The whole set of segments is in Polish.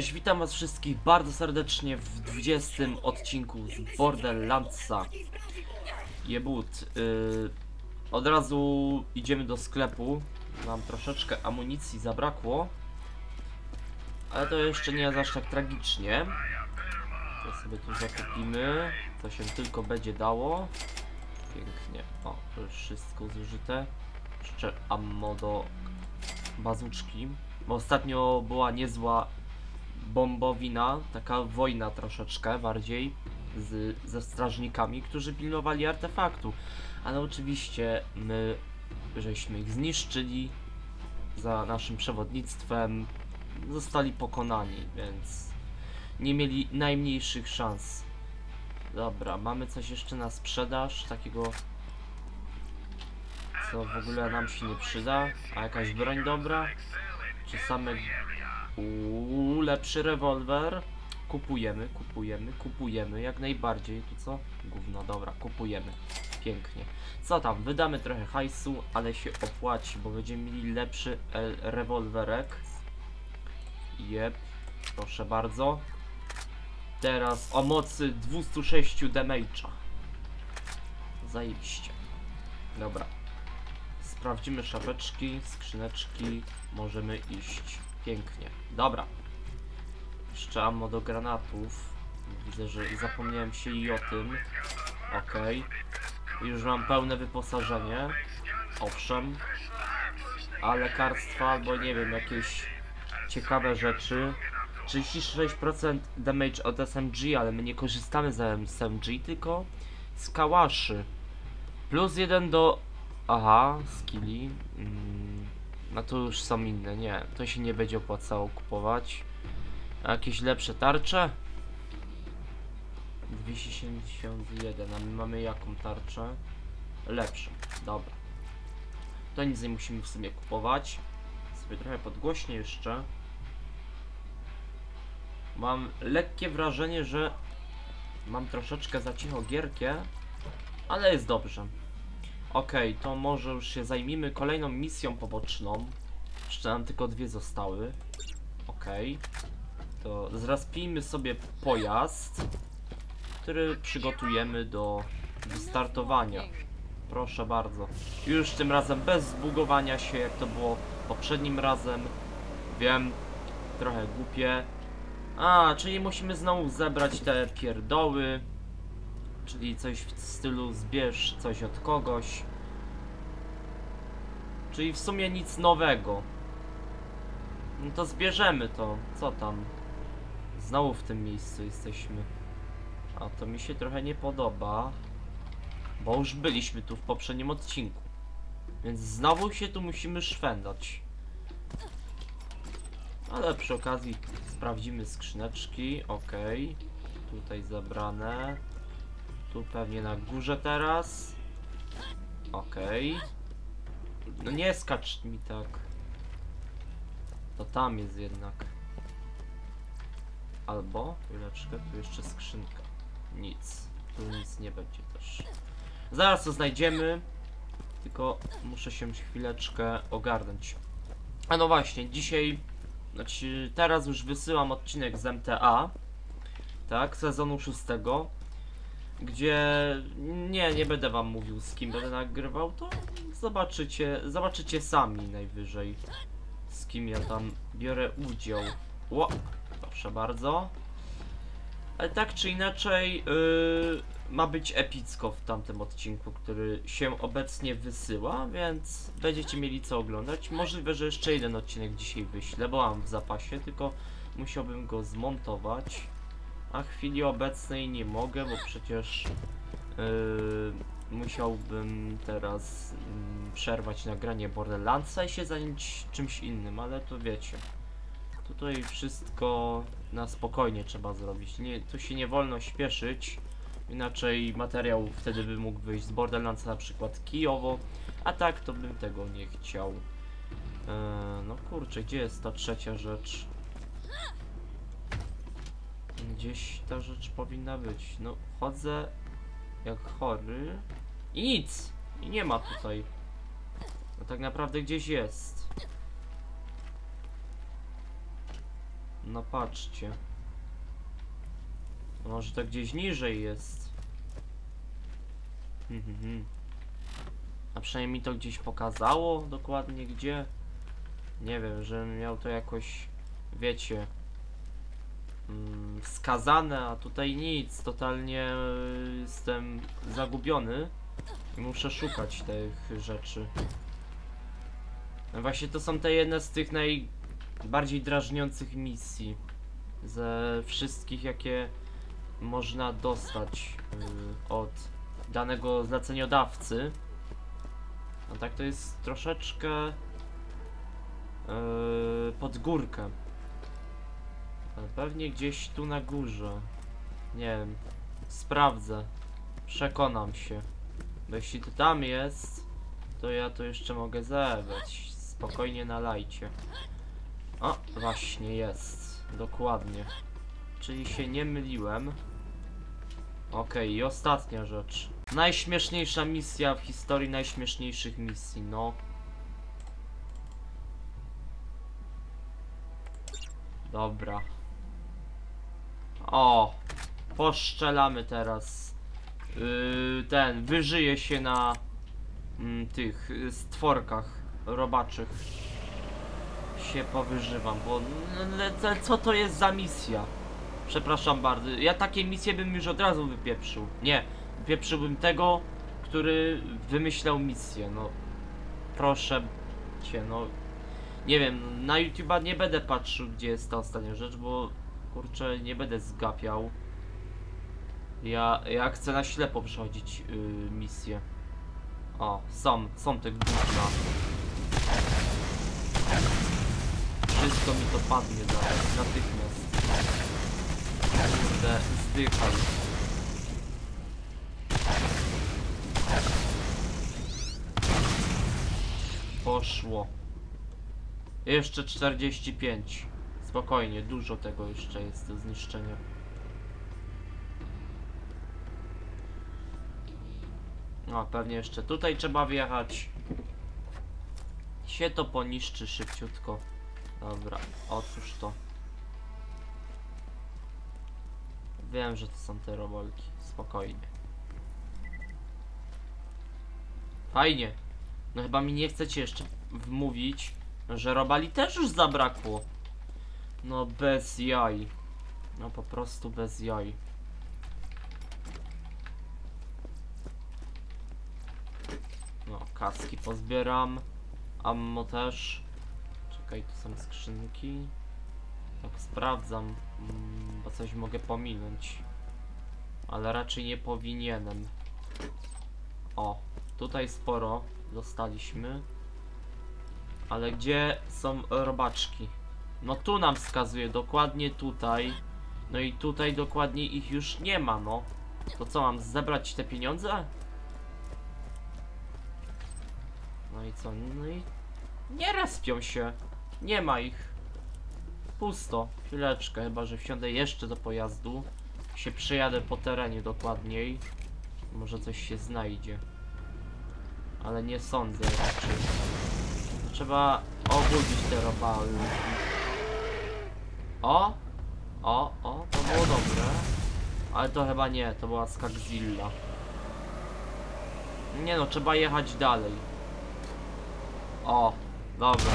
Cześć, witam was wszystkich bardzo serdecznie w 20 odcinku z Borderlandsa. Jebut. Od razu idziemy do sklepu. Mam troszeczkę amunicji zabrakło. Ale to jeszcze nie jest aż tak tragicznie. To sobie tu zakupimy. To się tylko będzie dało. Pięknie. O, to już wszystko zużyte. Jeszcze ammo do bazuczki. Bo ostatnio była niezła bombowina, taka wojna troszeczkę bardziej ze strażnikami, którzy pilnowali artefaktu. Ale oczywiście my żeśmy ich zniszczyli za naszym przewodnictwem. Zostali pokonani, więc nie mieli najmniejszych szans. Dobra, mamy coś jeszcze na sprzedaż, takiego co w ogóle nam się nie przyda. A jakaś broń dobra? Czy same... lepszy rewolwer. Kupujemy jak najbardziej. Tu co? Gówno, dobra, kupujemy. Pięknie. Co tam? Wydamy trochę hajsu, ale się opłaci, bo będziemy mieli lepszy rewolwerek. Jep, proszę bardzo. Teraz o mocy 206 damage'a. Zajebiście. Dobra. Sprawdzimy szafeczki, skrzyneczki. Możemy iść. Pięknie. Dobra. Jeszcze ammo do granatów. Widzę, że zapomniałem się i o tym. Okej. Już mam pełne wyposażenie. Owszem. A lekarstwa albo nie wiem, jakieś ciekawe rzeczy. 36% damage od SMG, ale my nie korzystamy z SMG, tylko z kałaszy. Plus 1 do... Aha, skilli. No to już są inne, nie. To się nie będzie opłacało kupować. A jakieś lepsze tarcze? 271, a my mamy jaką tarczę? Lepszą, dobra. To nic nie musimy w sumie kupować. Sobie trochę podgłośnię jeszcze. Mam lekkie wrażenie, że mam troszeczkę za cicho gierkę, ale jest dobrze. Okej, to może już się zajmijmy kolejną misją poboczną. Jeszcze nam tylko dwie zostały. Okej. To zrespijmy sobie pojazd, który przygotujemy do startowania. Proszę bardzo. Już tym razem bez zbugowania się, jak to było poprzednim razem. Wiem, trochę głupie. A, czyli musimy znowu zebrać te pierdoły. Czyli coś w stylu zbierz coś od kogoś. Czyli w sumie nic nowego. No to zbierzemy to. Co tam? Znowu w tym miejscu jesteśmy. A to mi się trochę nie podoba. Bo już byliśmy tu w poprzednim odcinku. Więc znowu się tu musimy szwendać. Ale przy okazji sprawdzimy skrzyneczki. Okej. Tutaj zabrane. Tu pewnie na górze teraz. Okej. No nie skacz mi tak. To tam jest jednak. Albo, chwileczkę, tu jeszcze skrzynka. Nic. Tu nic nie będzie też. Zaraz to znajdziemy. Tylko muszę się chwileczkę ogarnąć. A no właśnie, dzisiaj... Znaczy teraz już wysyłam odcinek z MTA. Tak, sezonu 6. Gdzie nie będę wam mówił, z kim będę nagrywał, to zobaczycie sami najwyżej, z kim ja tam biorę udział. Ło, proszę bardzo. Ale tak czy inaczej ma być epicko w tamtym odcinku, który się obecnie wysyła, więc będziecie mieli co oglądać. Możliwe, że jeszcze jeden odcinek dzisiaj wyślę, bo mam w zapasie, tylko musiałbym go zmontować. A chwili obecnej nie mogę, bo przecież musiałbym teraz przerwać nagranie Borderlandsa i się zająć czymś innym, ale to wiecie. Tutaj wszystko na spokojnie trzeba zrobić. Nie, tu się nie wolno śpieszyć, inaczej materiał wtedy by mógł wyjść z Borderlandsa na przykład kijowo, a tak to bym tego nie chciał. No kurczę, gdzie jest ta trzecia rzecz? Gdzieś ta rzecz powinna być. No, chodzę jak chory. I nic! I nie ma tutaj. No tak naprawdę gdzieś jest. No patrzcie. Może to gdzieś niżej jest. A przynajmniej mi to gdzieś pokazało dokładnie gdzie. Nie wiem, żebym miał to jakoś, wiecie, wskazane, a tutaj nic. Totalnie jestem zagubiony i muszę szukać tych rzeczy. No właśnie, to są te jedne z tych najbardziej drażniących misji ze wszystkich, jakie można dostać od danego zleceniodawcy. A tak to jest troszeczkę pod górkę. Pewnie gdzieś tu na górze. Nie wiem. Sprawdzę. Przekonam się. Bo jeśli to tam jest, to ja to jeszcze mogę zebrać. Spokojnie na lajcie. O, właśnie jest. Dokładnie. Czyli się nie myliłem. Okej, i ostatnia rzecz. Najśmieszniejsza misja w historii najśmieszniejszych misji, no. Dobra. O! Poszczelamy teraz. Ten, wyżyje się na tych stworkach robaczych. Się powyżywam, bo co to jest za misja? Przepraszam bardzo, ja takie misje bym już od razu wypieprzył. Nie, wypieprzyłbym tego, który wymyślał misję, no. Proszę cię, no. Nie wiem, na YouTube'a nie będę patrzył, gdzie jest ta ostatnia rzecz, bo kurczę, nie będę zgapiał. Ja chcę na ślepo przechodzić misję. O, są te gówna. Wszystko mi to padnie zaraz, natychmiast. Kurde, zdychaj. Poszło. Jeszcze 45. Spokojnie, dużo tego jeszcze jest do zniszczenia. No, pewnie jeszcze tutaj trzeba wjechać. Się to poniszczy szybciutko. Dobra, otwórz to. Wiem, że to są te robolki. Spokojnie. Fajnie. No chyba mi nie chcecie jeszcze wmówić, że robali też już zabrakło. No bez jaj. No po prostu bez jaj. No kaski pozbieram. Ammo też. Czekaj, tu są skrzynki. Tak sprawdzam, bo coś mogę pominąć. Ale raczej nie powinienem. O, tutaj sporo dostaliśmy. Ale gdzie są robaczki? No tu nam wskazuje, dokładnie tutaj. No i tutaj dokładnie ich już nie ma, no. To co, mam zebrać te pieniądze? No i co? No i nie respią się. Nie ma ich. Pusto. Chwileczkę, chyba że wsiądę jeszcze do pojazdu. Się przejadę po terenie dokładniej. Może coś się znajdzie. Ale nie sądzę raczej. Trzeba obudzić te robały. O! O, o, to było dobre. Ale to chyba nie, to była Skagzilla. Nie no, trzeba jechać dalej. O, dobra.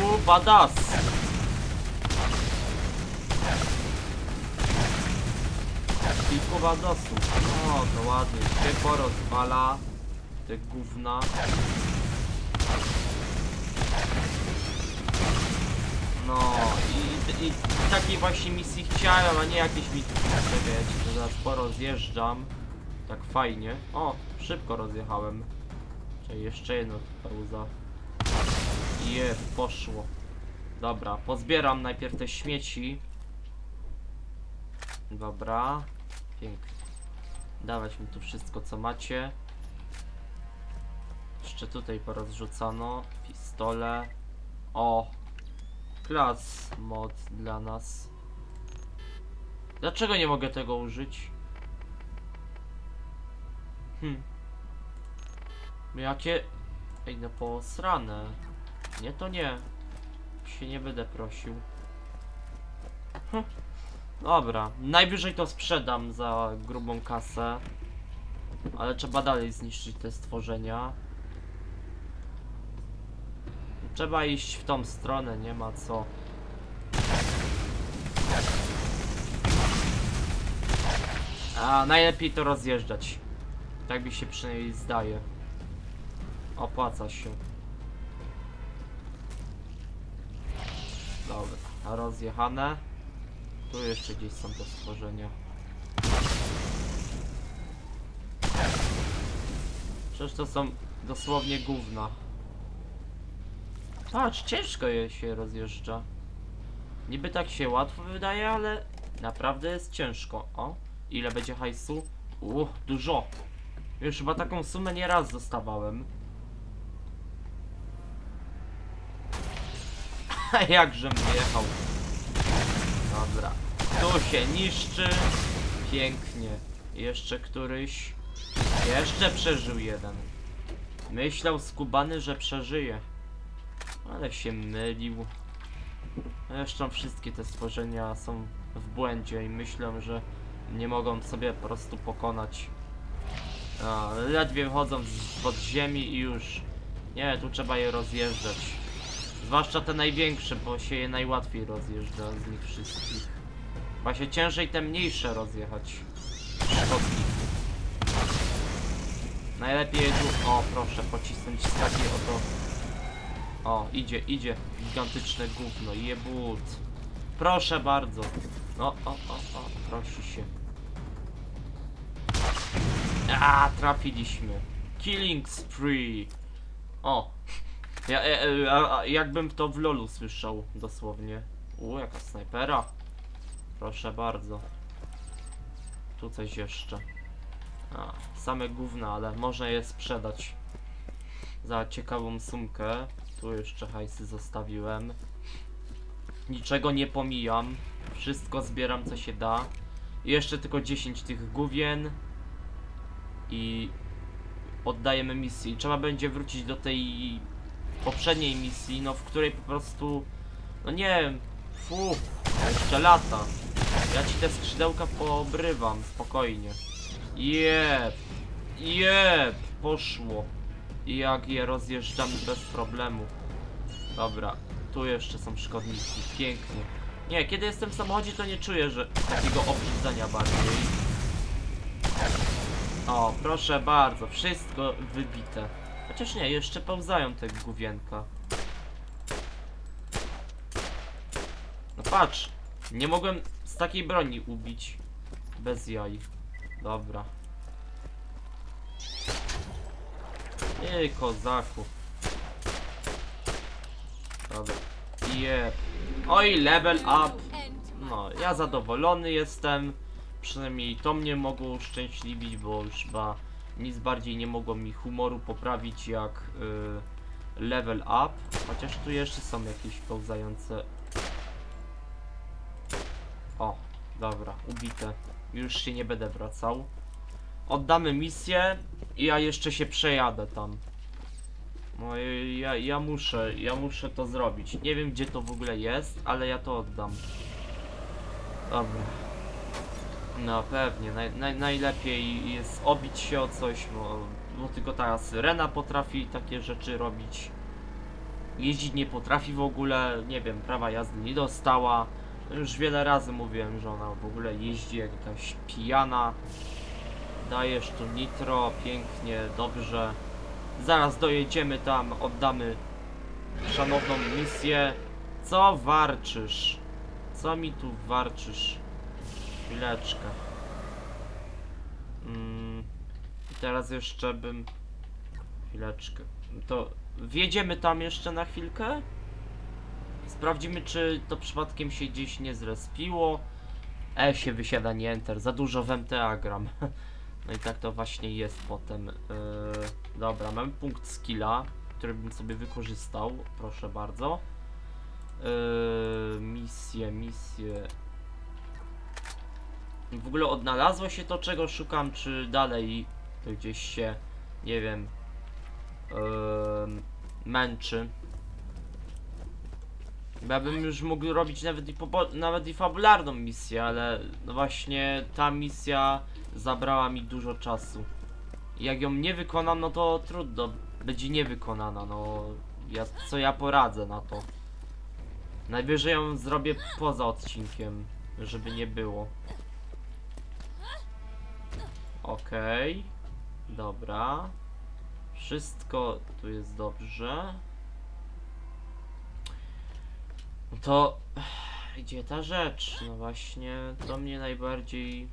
Uuu, badass! Kilku badassów. O, to ładnie. Się porozwala te gówna. No i takiej właśnie misji chciałem, a nie jakieś misji. Czekaj, ja ci to zaraz porozjeżdżam. Tak fajnie. O, szybko rozjechałem. Czyli jeszcze jedno tutaj łza. Je, poszło. Dobra, pozbieram najpierw te śmieci. Dobra. Pięknie. Dawać mi tu wszystko, co macie. Jeszcze tutaj porozrzucano. Pistole. O! Klas mod dla nas. Dlaczego nie mogę tego użyć? Jakie... Ej, no posrane. Nie, to nie. Się nie będę prosił. Dobra, najwyżej to sprzedam za grubą kasę. Ale trzeba dalej zniszczyć te stworzenia. Trzeba iść w tą stronę, nie ma co. A najlepiej to rozjeżdżać. Tak mi się przynajmniej zdaje. Opłaca się. Dobra, rozjechane. Tu jeszcze gdzieś są te stworzenia. Przecież to są dosłownie gówna. Patrz, ciężko je się rozjeżdża. Niby tak się łatwo wydaje, ale naprawdę jest ciężko. O, ile będzie hajsu? Dużo. Już chyba taką sumę nieraz dostawałem. A jakżem jechał. Dobra. Tu się niszczy. Pięknie. Jeszcze któryś. Jeszcze przeżył jeden. Myślał skubany, że przeżyje. Ale się mylił. Zresztą wszystkie te stworzenia są w błędzie i myślę, że nie mogą sobie po prostu pokonać. A, ledwie wchodzą pod ziemi i już. Nie, tu trzeba je rozjeżdżać. Zwłaszcza te największe, bo się je najłatwiej rozjeżdża z nich wszystkich. Właśnie ciężej te mniejsze rozjechać. Szkodnik. Najlepiej tu... O, proszę, pocisnąć takie oto... O, idzie, idzie. Gigantyczne gówno, jebut. Proszę bardzo. No, o, prosi się. A, trafiliśmy. Killing spree. O. Jakbym to w lolu słyszał, dosłownie. Jaka snajpera. Proszę bardzo. Tu coś jeszcze. A, same gówna, ale można je sprzedać za ciekawą sumkę. Tu jeszcze hajsy zostawiłem. Niczego nie pomijam. Wszystko zbieram, co się da. I jeszcze tylko 10 tych gówien. I oddajemy misję. I trzeba będzie wrócić do tej poprzedniej misji, no w której po prostu... No nie wiem. Jeszcze lata. Ja ci te skrzydełka poobrywam. Spokojnie. Jeb, poszło. I jak je rozjeżdżamy bez problemu. Dobra, tu jeszcze są szkodniki, pięknie. Nie, kiedy jestem w samochodzie, to nie czuję, że takiego obrzydzenia bardziej. O, proszę bardzo, wszystko wybite. Chociaż nie, jeszcze pełzają te główienka. No patrz, nie mogłem z takiej broni ubić. Bez jaj. Dobra. Ej, kozaku. Dobra. Jeb. Oj, level up. No, ja zadowolony jestem. Przynajmniej to mnie mogło uszczęśliwić, bo już chyba nic bardziej nie mogło mi humoru poprawić jak level up. Chociaż tu jeszcze są jakieś pełzające. O, dobra, ubite. Już się nie będę wracał. Oddamy misję i ja jeszcze się przejadę tam. No ja muszę to zrobić. Nie wiem, gdzie to w ogóle jest, ale ja to oddam. Dobra. No pewnie, najlepiej jest obić się o coś, bo tylko ta Syrena potrafi takie rzeczy robić. Jeździć nie potrafi w ogóle, nie wiem, prawa jazdy nie dostała. Już wiele razy mówiłem, że ona w ogóle jeździ jak jakaś pijana. Dajesz tu nitro, pięknie, dobrze. Zaraz dojedziemy tam, oddamy szanowną misję. Co warczysz? Co mi tu warczysz? Chwileczkę. Teraz jeszcze bym... Chwileczkę. To wjedziemy tam jeszcze na chwilkę? Sprawdzimy, czy to przypadkiem się gdzieś nie zrespiło. Się wysiada, nie enter. Za dużo w MTA gram. No i tak to właśnie jest potem. Dobra, mam punkt skilla, który bym sobie wykorzystał. Proszę bardzo. Misje. W ogóle odnalazło się to, czego szukam, czy dalej to gdzieś się, nie wiem, męczy. Bo ja bym już mógł robić nawet i fabularną misję, ale no właśnie ta misja zabrała mi dużo czasu. I jak ją nie wykonam, no to trudno, będzie niewykonana, no co ja poradzę na to. Najwyżej ją zrobię poza odcinkiem, żeby nie było. Okej, dobra. Wszystko tu jest dobrze. No to gdzie ta rzecz? No właśnie, to mnie najbardziej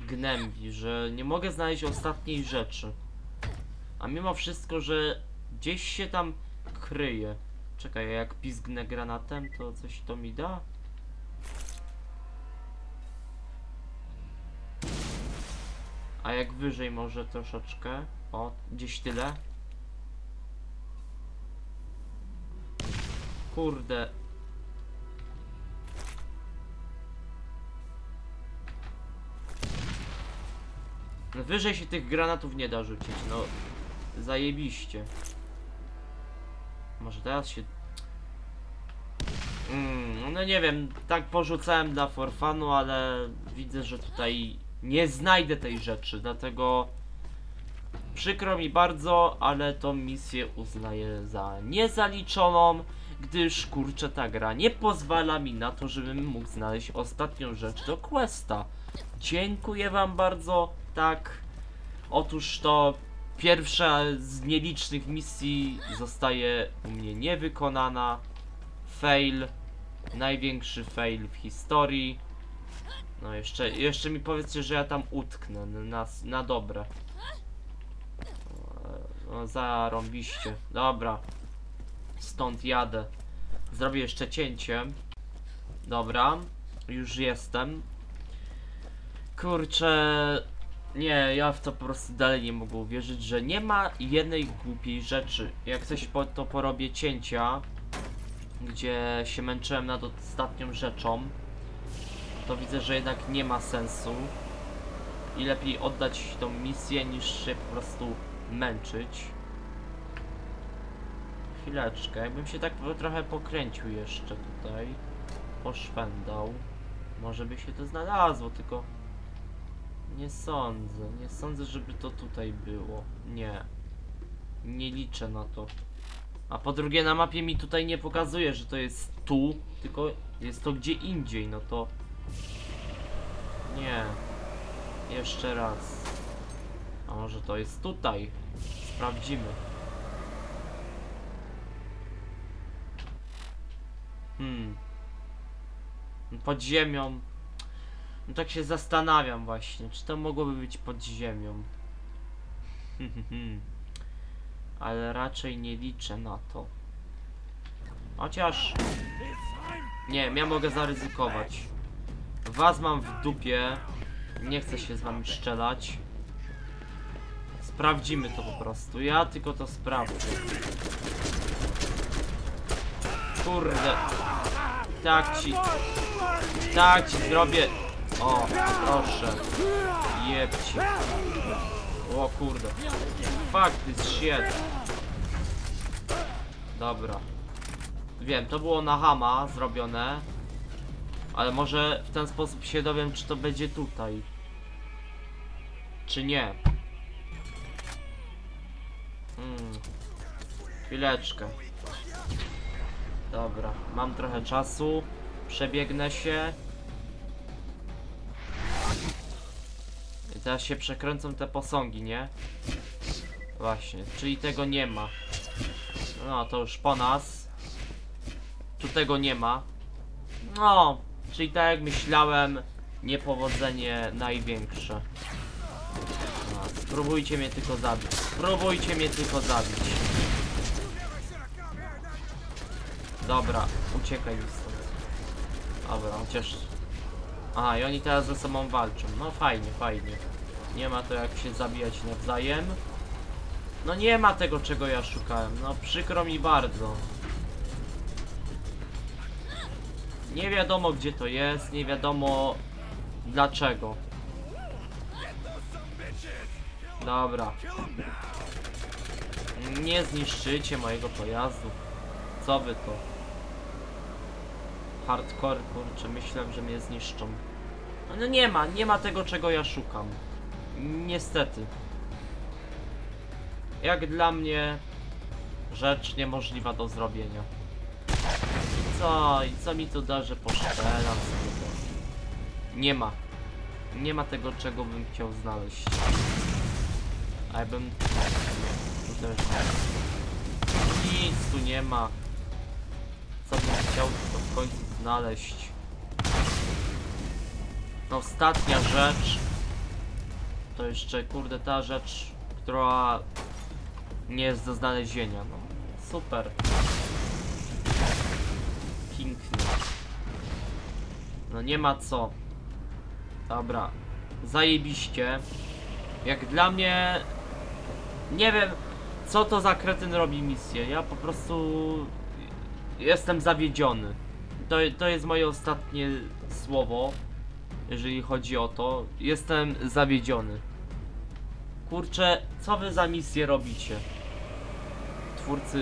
gnębi, że nie mogę znaleźć ostatniej rzeczy. A mimo wszystko, że gdzieś się tam kryje. Czekaj, jak pizgnę granatem, to coś to mi da? A jak wyżej może troszeczkę? O, gdzieś tyle. Kurde. Wyżej się tych granatów nie da rzucić, no. Zajebiście. Może teraz się... no nie wiem, tak porzucałem dla for funu, ale widzę, że tutaj nie znajdę tej rzeczy, dlatego przykro mi bardzo, ale tą misję uznaję za niezaliczoną, gdyż kurczę ta gra nie pozwala mi na to, żebym mógł znaleźć ostatnią rzecz do questa. Dziękuję wam bardzo, tak, otóż to pierwsza z nielicznych misji zostaje u mnie niewykonana. Fail, największy fail w historii. No jeszcze mi powiedzcie, że ja tam utknę na dobre. No, zarąbiście. Dobra. Stąd jadę. Zrobię jeszcze cięcie. Dobra. Już jestem. Kurczę... Nie, ja w to po prostu dalej nie mogę uwierzyć, że nie ma jednej głupiej rzeczy. Jak coś to porobię cięcia, gdzie się męczyłem nad ostatnią rzeczą, to widzę, że jednak nie ma sensu i lepiej oddać tą misję, niż się po prostu męczyć. Chwileczkę, jakbym się tak trochę pokręcił jeszcze tutaj, poszwędał, może by się to znalazło, tylko nie sądzę, żeby to tutaj było. Nie liczę na to. A po drugie, na mapie mi tutaj nie pokazuje, że to jest tu, tylko jest to gdzie indziej, no to... Nie. Jeszcze raz. A może to jest tutaj? Sprawdzimy. Pod ziemią. No tak się zastanawiam właśnie, czy to mogłoby być pod ziemią. Ale raczej nie liczę na to. Chociaż... Nie, ja mogę zaryzykować. Was mam w dupie. Nie chcę się z wami strzelać. Sprawdzimy to po prostu. Ja tylko to sprawdzę. Kurde. Tak ci zrobię. O, proszę. Jebcie. O kurde. Fuck this shit. Dobra. Wiem, to było na hama zrobione. Ale może w ten sposób się dowiem, czy to będzie tutaj. Czy nie. Chwileczkę. Dobra, mam trochę czasu. Przebiegnę się. I teraz się przekręcą te posągi, nie? Właśnie, czyli tego nie ma. No, to już po nas. Tu tego nie ma. No, czyli tak jak myślałem, niepowodzenie największe. No, spróbujcie mnie tylko zabić. Dobra, uciekaj już stąd. Dobra, chociaż... Aha, i oni teraz ze sobą walczą. No fajnie, fajnie. Nie ma to jak się zabijać nawzajem. No nie ma tego, czego ja szukałem. No przykro mi bardzo. Nie wiadomo, gdzie to jest. Nie wiadomo dlaczego. Dobra. Nie zniszczycie mojego pojazdu. Co wy to? hardcore, kurczę, myślałem, że mnie zniszczą. No nie ma tego, czego ja szukam. Niestety. Jak dla mnie rzecz niemożliwa do zrobienia. I co mi to da, że poszczelam sobie? Nie ma tego, czego bym chciał znaleźć. A ja bym... Nic tu nie ma. Co bym chciał to w końcu znaleźć? No ostatnia rzecz. To jeszcze, kurde, ta rzecz, która nie jest do znalezienia. No super. Pięknie. No nie ma co. Dobra. Zajebiście. Jak dla mnie... Nie wiem, co to za kretyn robi misję. Ja po prostu... Jestem zawiedziony. To jest moje ostatnie słowo, jeżeli chodzi o to. Jestem zawiedziony. Kurczę, co wy za misję robicie? Twórcy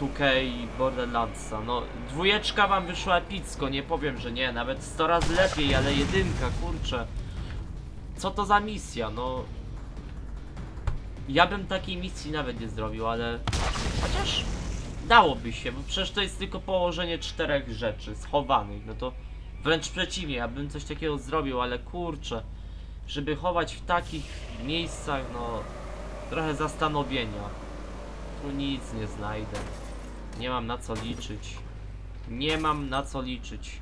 2K i Borderlandsa. No, dwójeczka wam wyszła epicko, nie powiem, że nie. Nawet 100 razy lepiej, ale jedynka, kurczę. Co to za misja, no... Ja bym takiej misji nawet nie zrobił, ale... Chociaż... Dałoby się, bo przecież to jest tylko położenie 4 rzeczy schowanych. No to wręcz przeciwnie, ja bym coś takiego zrobił, ale kurczę, żeby chować w takich miejscach, no trochę zastanowienia. Tu nic nie znajdę. Nie mam na co liczyć. Nie mam na co liczyć.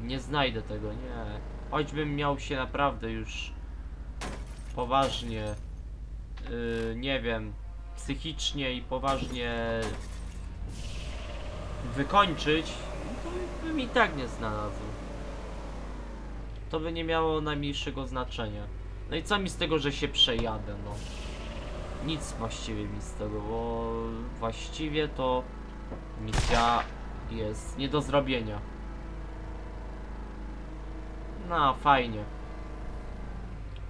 Nie znajdę tego, nie. Choćbym miał się naprawdę już poważnie, nie wiem, psychicznie i poważnie wykończyć, to bym i tak nie znalazł. To by nie miało najmniejszego znaczenia. No i co mi z tego, że się przejadę, no. Nic właściwie mi z tego, bo właściwie to misja jest nie do zrobienia. No, fajnie.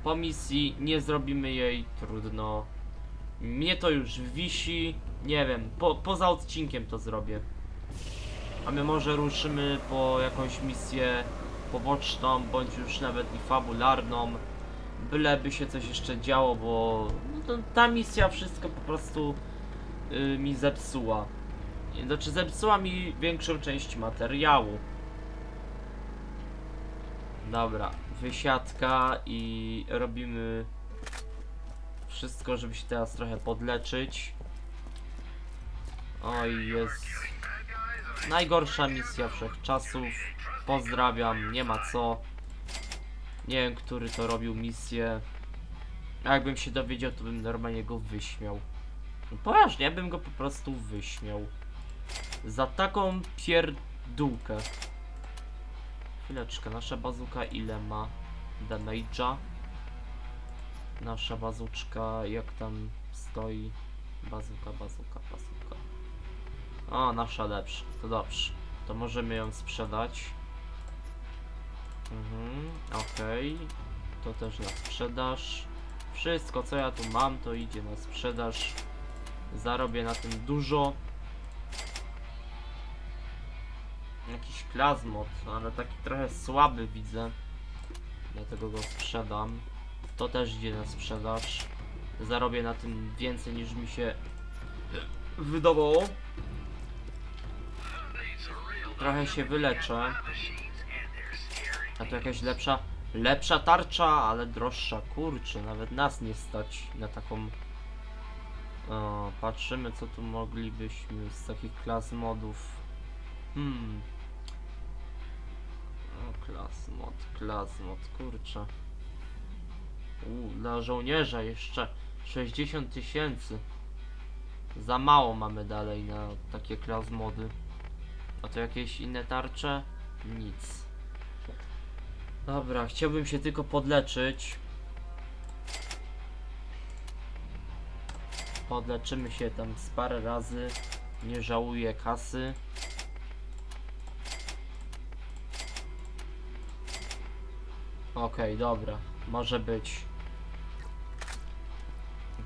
Po misji nie zrobimy jej, trudno. Mnie to już wisi, nie wiem, poza odcinkiem to zrobię. A my może ruszymy po jakąś misję poboczną, bądź już nawet i fabularną. Byleby się coś jeszcze działo, bo no ta misja wszystko po prostu mi zepsuła. Znaczy zepsuła mi większą część materiału. Dobra, wysiadka i robimy... Wszystko, żeby się teraz trochę podleczyć. Oj, jest najgorsza misja wszechczasów. Pozdrawiam, nie ma co. Nie wiem, który to robił misję. A jakbym się dowiedział, to bym normalnie go wyśmiał. No, poważnie, ja bym go po prostu wyśmiał. Za taką pierdółkę. Chwileczkę, nasza bazuka ile ma damage'a? Nasza bazuczka, jak tam stoi? Bazuka. O, nasza lepsza, to dobrze. To możemy ją sprzedać. Okej. To też na sprzedaż. Wszystko, co ja tu mam, to idzie na sprzedaż. Zarobię na tym dużo. Jakiś plazmot, ale taki trochę słaby widzę. Dlatego go sprzedam. To też idzie na sprzedaż. Zarobię na tym więcej, niż mi się wydawało. Trochę się wyleczę. A tu jakaś lepsza tarcza, ale droższa. Kurczę, nawet nas nie stać na taką. O, patrzymy, co tu moglibyśmy z takich klas modów. O, klas mod, kurczę. Dla żołnierza jeszcze 60 tysięcy. Za mało mamy dalej na takie klas mody. A to jakieś inne tarcze? Nic. Dobra, chciałbym się tylko podleczyć. Podleczymy się tam z parę razy. Nie żałuję kasy. Okej, dobra. Może być.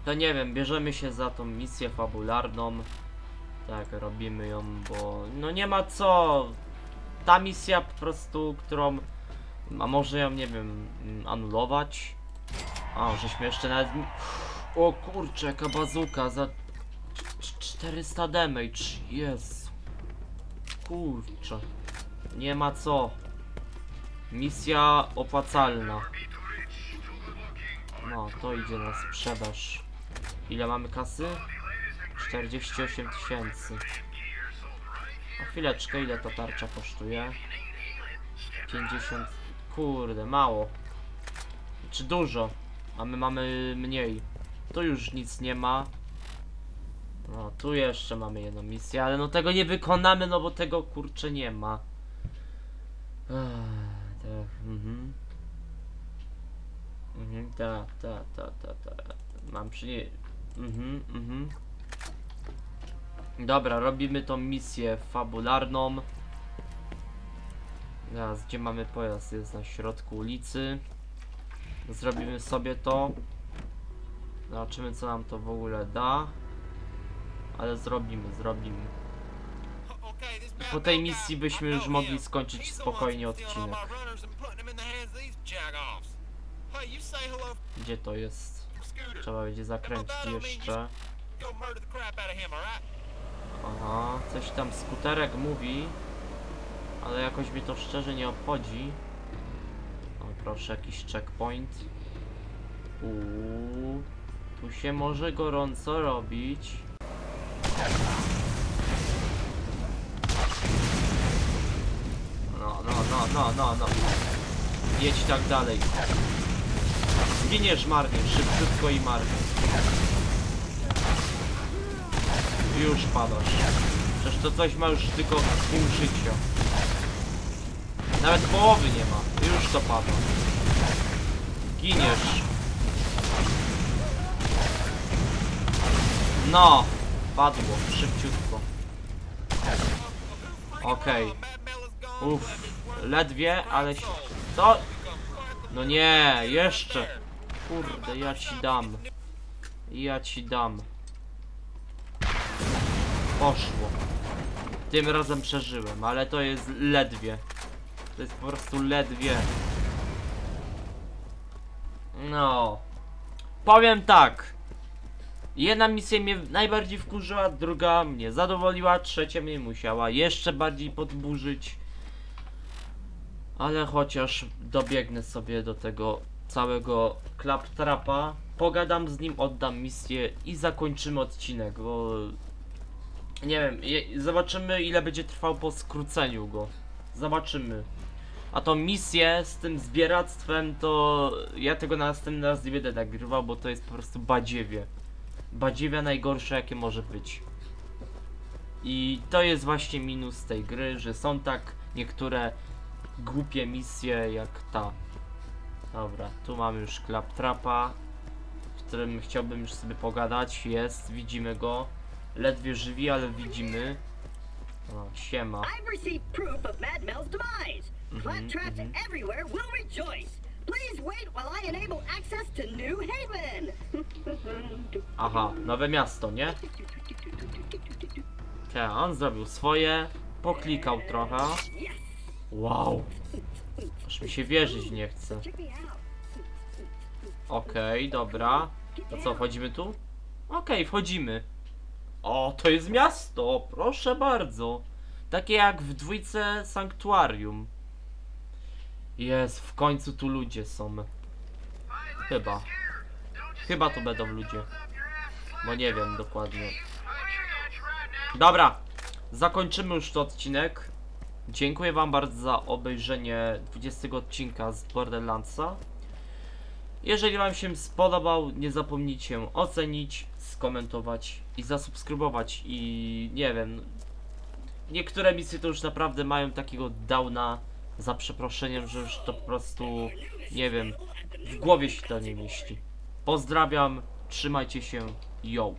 To nie wiem, bierzemy się za tą misję fabularną. Tak, robimy ją, bo no nie ma co. ta misja po prostu, którą... A może ją, nie wiem, anulować? A, żeśmy jeszcze nawet... O kurczę, jaka bazuka za 400 damage, Jezu. Kurczę. Nie ma co. Misja opłacalna. No, to idzie na sprzedaż. Ile mamy kasy? 48 tysięcy. A chwileczkę, ile ta tarcza kosztuje? 50... Kurde, mało. Czy dużo? A my mamy mniej. Tu już nic nie ma. No, tu jeszcze mamy jedną misję, ale no tego nie wykonamy, no bo tego kurczę nie ma. Tak, mhm. Mhm, ta. Mam przy... Mhm, mhm. Dobra, robimy tą misję fabularną. Teraz, gdzie mamy pojazd? Jest na środku ulicy. Zrobimy sobie to. Zobaczymy, co nam to w ogóle da. Ale zrobimy. Po tej misji byśmy już mogli skończyć spokojnie odcinek. Gdzie to jest? Trzeba będzie zakręcić jeszcze. Aha, coś tam skuterek mówi. Ale jakoś mi to szczerze nie obchodzi. O, proszę, jakiś checkpoint. Uuu, tu się może gorąco robić. No. Jedź tak dalej. Zginiesz marnie, szybciutko i marnie. Już padasz. Przecież to coś ma już tylko pół życia. Nawet połowy nie ma. Już to pada. Giniesz. No. Padło. Szybciutko. Okej. Uff. Ledwie, ale... Co? No nie. Jeszcze. Kurde, ja ci dam. Poszło. Tym razem przeżyłem, ale to jest ledwie. To jest po prostu ledwie. No. Powiem tak. Jedna misja mnie najbardziej wkurzyła, druga mnie zadowoliła, trzecia mnie musiała jeszcze bardziej podburzyć. Ale chociaż dobiegnę sobie do tego całego Claptrapa. Pogadam z nim, oddam misję i zakończymy odcinek, bo... Nie wiem, zobaczymy ile będzie trwał po skróceniu go. Zobaczymy. A tą misję z tym zbieractwem to ja tego na następny raz nie będę nagrywał, bo to jest po prostu badziewie. Badziewia najgorsze jakie może być. I to jest właśnie minus tej gry, że są tak niektóre głupie misje jak ta. Dobra, tu mamy już Claptrapa, w którym chciałbym już sobie pogadać. Jest, widzimy go. Ledwie żywi, ale widzimy. O, siema. Aha, nowe miasto, nie? Te, on zrobił swoje, poklikał trochę. Wow. Aż mi się wierzyć nie chce. Okej, dobra. To co, wchodzimy tu? Okej, wchodzimy. O, to jest miasto, proszę bardzo. Takie jak w dwójce Sanctuarium. Jest, w końcu tu ludzie są. Chyba. Chyba to będą ludzie. Bo nie wiem dokładnie. Dobra, zakończymy już ten odcinek. Dziękuję wam bardzo za obejrzenie 20 odcinka z Borderlandsa. Jeżeli wam się spodobał, nie zapomnijcie ocenić, skomentować i zasubskrybować. I nie wiem, niektóre misje to już naprawdę mają takiego downa, za przeproszeniem, że już to po prostu, nie wiem, w głowie się to nie mieści. Pozdrawiam, trzymajcie się, yo!